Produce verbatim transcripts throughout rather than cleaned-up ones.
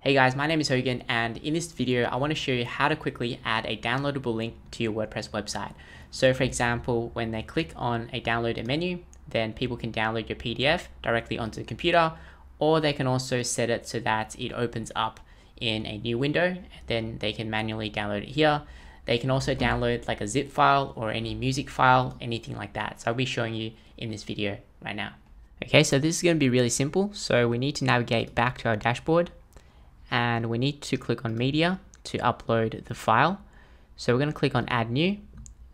Hey guys, my name is Hogan, and in this video I want to show you how to quickly add a downloadable link to your WordPress website. So for example, when they click on a download a menu, then people can download your P D F directly onto the computer, or they can also set it so that it opens up in a new window, then they can manually download it here. They can also download like a zip file or any music file, anything like that. So I'll be showing you in this video right now. Okay, so this is going to be really simple. So we need to navigate back to our dashboard, and we need to click on media to upload the file. So we're going to click on add new,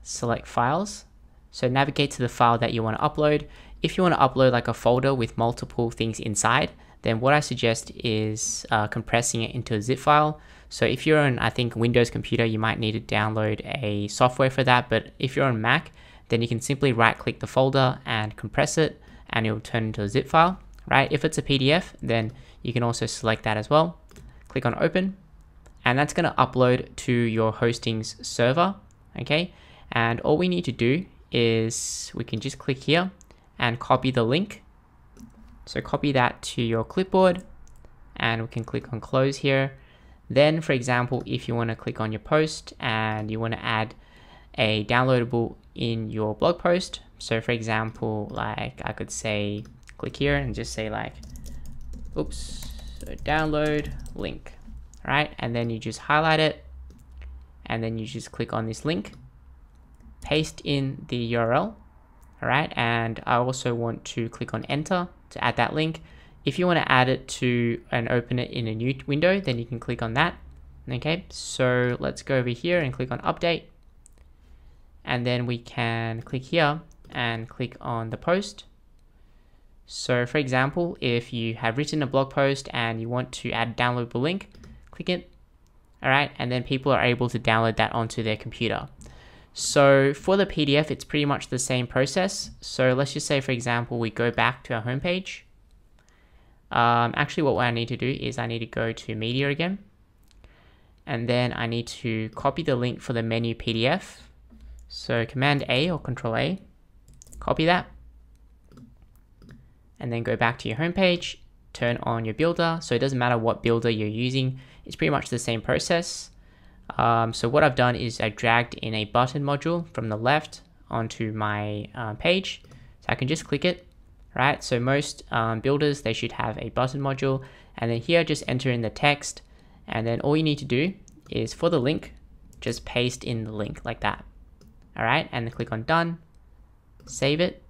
select files. So navigate to the file that you want to upload. If you want to upload like a folder with multiple things inside, then what I suggest is uh, compressing it into a zip file. So if you're on, I think, Windows computer, you might need to download a software for that. But if you're on Mac, then you can simply right click the folder and compress it, and it will turn into a zip file, right? If it's a P D F, then you can also select that as well. Click on open, and that's going to upload to your hosting's server. Okay, and all we need to do is we can just click here and copy the link. So copy that to your clipboard, and we can click on close here. Then for example, if you want to click on your post and you want to add a downloadable in your blog post, so for example, like I could say click here and just say like oops So download link, right? And then you just highlight it, and then you just click on this link, paste in the U R L, all right? And I also want to click on enter to add that link. If you want to add it to and open it in a new window, then you can click on that. Okay, so let's go over here and click on update, and then we can click here and click on the post. So for example, if you have written a blog post and you want to add a downloadable link, click it. All right, and then people are able to download that onto their computer. So for the P D F, it's pretty much the same process. So let's just say, for example, we go back to our homepage. Um, actually, what I need to do is I need to go to media again, and then I need to copy the link for the menu P D F. So Command A or Control A, copy that, and then go back to your homepage, turn on your builder. So it doesn't matter what builder you're using, it's pretty much the same process. Um, so what I've done is I dragged in a button module from the left onto my uh, page. So I can just click it, right? So most um, builders, they should have a button module. And then here, just enter in the text. And then all you need to do is for the link, just paste in the link like that. All right, and then click on done, save it,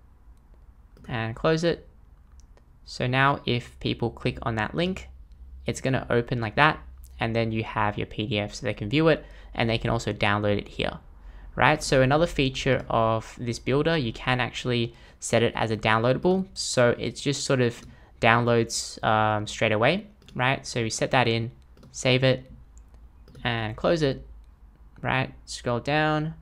and close it. So now if people click on that link, it's going to open like that, and then you have your P D F, so they can view it and they can also download it here, right? So another feature of this builder, you can actually set it as a downloadable. So it's just sort of downloads um, straight away, right? So we set that in, save it and close it, right? Scroll down,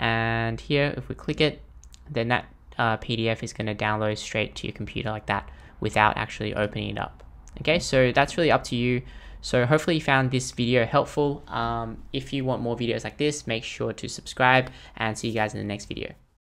and here, if we click it, then that Uh, P D F is going to download straight to your computer like that without actually opening it up. Okay, so that's really up to you. So hopefully you found this video helpful. Um, if you want more videos like this, make sure to subscribe, and see you guys in the next video.